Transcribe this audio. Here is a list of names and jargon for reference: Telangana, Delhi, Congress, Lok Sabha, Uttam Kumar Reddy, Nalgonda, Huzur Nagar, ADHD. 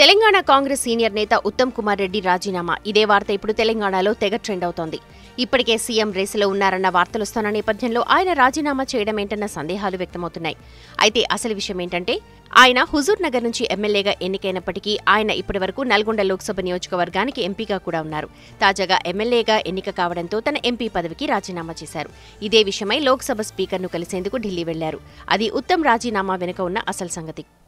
Telangana Congress senior neta Uttam Kumar Reddy Rajinama. Ide vartha ippudu Telangana tega trend avutondi. Ippatike CM race lo unnarana vartalu vastuna nepathyamlo ayana Rajinama cheyadam entana sandehalu vyaktamautunnayi. Aithe asalu vishayam entante ayana Huzur Nagar nunchi MLA ga ennikainapatiki ayana ippadi varaku Nalgonda Lok Sabha niyojakavarganiki MP ga kuda unnaru. Tajaga MLA ga ennika kavadamto tana MP padaviki Rajinama chesaru. Ide vishayamai Lok Sabha speaker nu kalisenduku Delhi vellaru. Adi Uttam Rajinama venuka unna asal sangati.